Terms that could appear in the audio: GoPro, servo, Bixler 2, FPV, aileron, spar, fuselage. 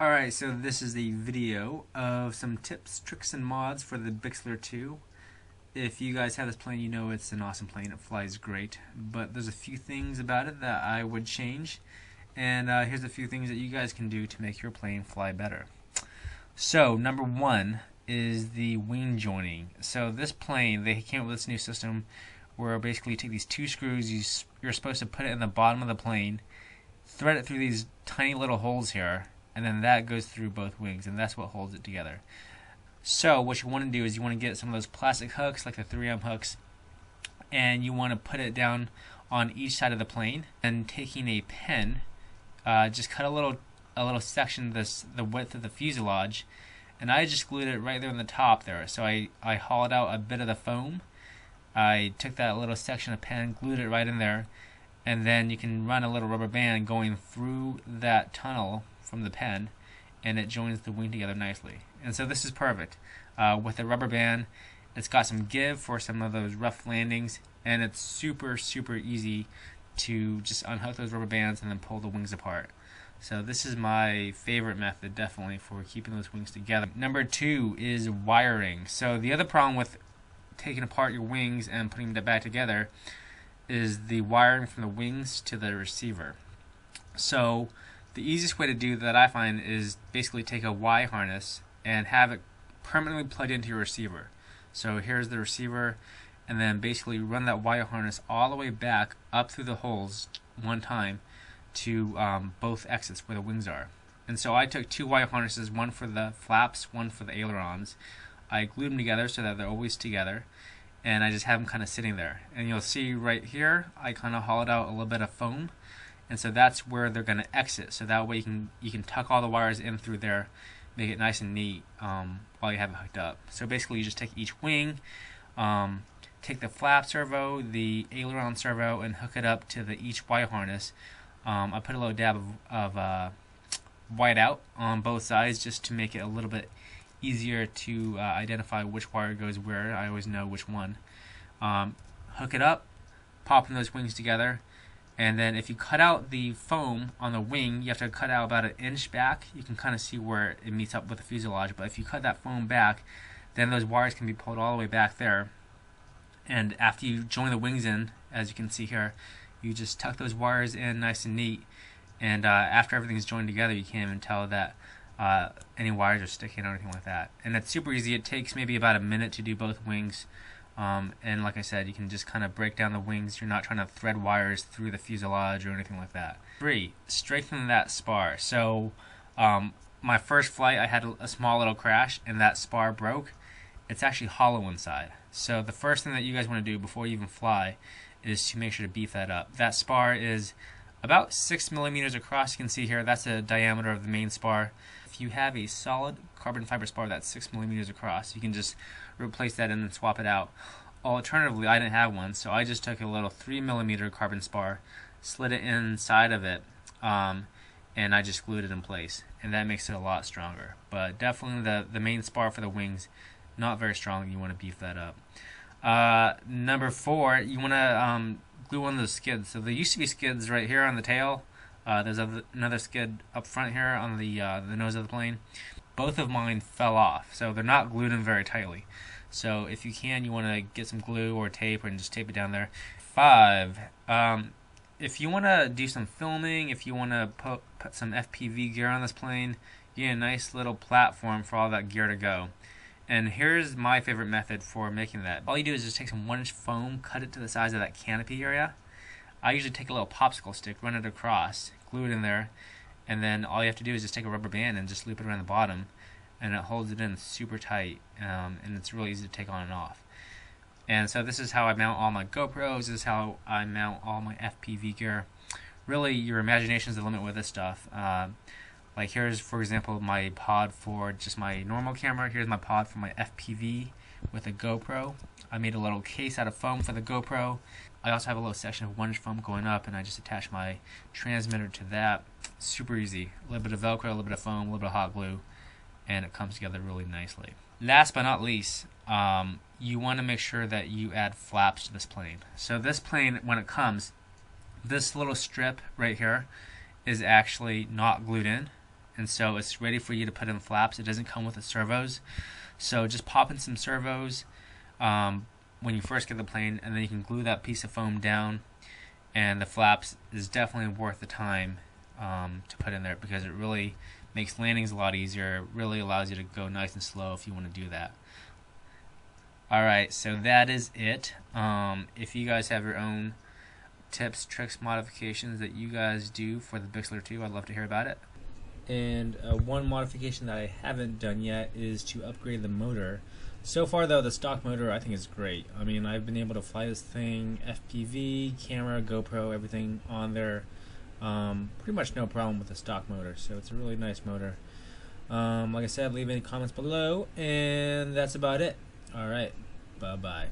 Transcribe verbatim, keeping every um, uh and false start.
Alright, so this is the video of some tips, tricks, and mods for the Bixler two. If you guys have this plane, you know it's an awesome plane. It flies great. But there's a few things about it that I would change. And uh, here's a few things that you guys can do to make your plane fly better. So, number one is the wing joining. So this plane, they came up with this new system where basically you take these two screws, you you're supposed to put it in the bottom of the plane, thread it through these tiny little holes here, and then that goes through both wings, and that's what holds it together. So what you want to do is you want to get some of those plastic hooks, like the three M hooks, and you want to put it down on each side of the plane. And taking a pen, uh, just cut a little a little section this the width of the fuselage, and I just glued it right there on the top there. So I, I hauled out a bit of the foam, I took that little section of pen, glued it right in there, and then you can run a little rubber band going through that tunnel from the pen, and it joins the wing together nicely. And so this is perfect. Uh, with a rubber band, it's got some give for some of those rough landings, and it's super, super easy to just unhook those rubber bands and then pull the wings apart. So this is my favorite method, definitely, for keeping those wings together. Number two is wiring. So the other problem with taking apart your wings and putting them back together is the wiring from the wings to the receiver. So the easiest way to do that, I find, is basically take a Y harness and have it permanently plugged into your receiver. So here's the receiver, and then basically run that Y harness all the way back up through the holes one time to um, both exits where the wings are. And so I took two Y harnesses, one for the flaps, one for the ailerons. I glued them together so that they're always together, and I just have them kind of sitting there. And you'll see right here, I kind of hollowed out a little bit of foam, and so that's where they're going to exit. So that way you can you can tuck all the wires in through there, make it nice and neat um, while you have it hooked up. So basically you just take each wing, um, take the flap servo, the aileron servo, and hook it up to the each Y harness. Um, I put a little dab of, of uh, white out on both sides just to make it a little bit easier to uh, identify which wire goes where. I always know which one. Um, hook it up, popping those wings together, and then if you cut out the foam on the wing, you have to cut out about an inch back. You can kind of see where it meets up with the fuselage, but if you cut that foam back, then those wires can be pulled all the way back there. And after you join the wings in, as you can see here, you just tuck those wires in nice and neat, and uh, after everything's joined together, you can't even tell that Uh, any wires are sticking or anything like that. And it's super easy. It takes maybe about a minute to do both wings, um, and like I said, you can just kind of break down the wings. You're not trying to thread wires through the fuselage or anything like that. Three, strengthen that spar. So um, my first flight, I had a small little crash and that spar broke. It's actually hollow inside. So the first thing that you guys want to do before you even fly is to make sure to beef that up. That spar is about six millimeters across. You can see here, that's the diameter of the main spar. If you have a solid carbon fiber spar that's six millimeters across, you can just replace that and then swap it out. Alternatively, I didn't have one, so I just took a little three millimeter carbon spar, slid it inside of it, um, and I just glued it in place, and that makes it a lot stronger. But definitely the the main spar for the wings, not very strong. You want to beef that up. Uh, number four, you want to um, glue on those skids. So there used to be skids right here on the tail. Uh, there's a, another skid up front here on the uh, the nose of the plane. Both of mine fell off, so they're not glued in very tightly. So if you can, you want to get some glue or tape and just tape it down there. Five, um, if you want to do some filming, if you want to put, put some F P V gear on this plane, you get a nice little platform for all that gear to go. And here's my favorite method for making that. All you do is just take some one inch foam, cut it to the size of that canopy area. I usually take a little popsicle stick, run it across, glue it in there, and then all you have to do is just take a rubber band and just loop it around the bottom, and it holds it in super tight, um, and it's really easy to take on and off. And so this is how I mount all my GoPros, this is how I mount all my F P V gear. Really, your imagination's the limit with this stuff. Uh, Like here's, for example, my pod for just my normal camera. Here's my pod for my F P V with a GoPro. I made a little case out of foam for the GoPro. I also have a little section of one inch foam going up, and I just attach my transmitter to that. Super easy. A little bit of Velcro, a little bit of foam, a little bit of hot glue, and it comes together really nicely. Last but not least, um, you want to make sure that you add flaps to this plane. So this plane, when it comes, this little strip right here is actually not glued in. and so it's ready for you to put in flaps. It doesn't come with the servos, so just pop in some servos um, when you first get the plane, and then you can glue that piece of foam down, and the flaps is definitely worth the time um, to put in there, because it really makes landings a lot easier. It really allows you to go nice and slow if you want to do that. Alright, so that is it. Um, if you guys have your own tips, tricks, modifications that you guys do for the Bixler two, I'd love to hear about it. And uh, one modification that I haven't done yet is to upgrade the motor. So far though, the stock motor I think is great. I mean, I've been able to fly this thing, F P V, camera, GoPro, everything on there. Um, pretty much no problem with the stock motor, so it's a really nice motor. Um, like I said, leave any comments below, and that's about it. Alright, bye-bye.